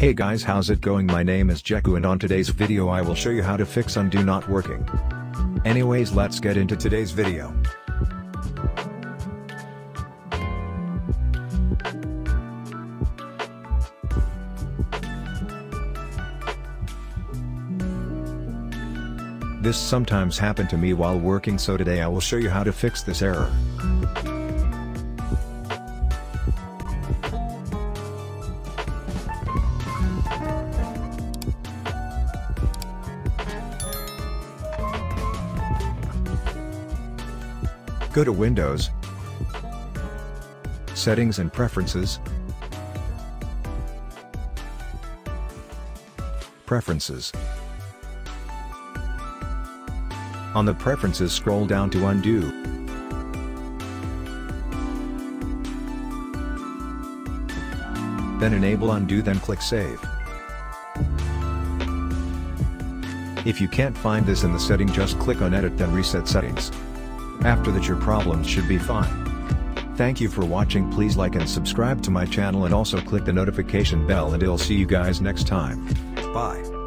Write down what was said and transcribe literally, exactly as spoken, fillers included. Hey guys, how's it going? My name is Jeku and on today's video I will show you how to fix undo not working. Anyways, let's get into today's video. This sometimes happened to me while working, so today I will show you how to fix this error. Go to Windows, Settings and Preferences, Preferences. On the Preferences, scroll down to Undo. Then enable Undo, then click Save. If you can't find this in the setting, just click on Edit, then Reset Settings. After that your problems should be fine. Thank you for watching. Please like and subscribe to my channel and also click the notification bell, and I'll see you guys next time. Bye.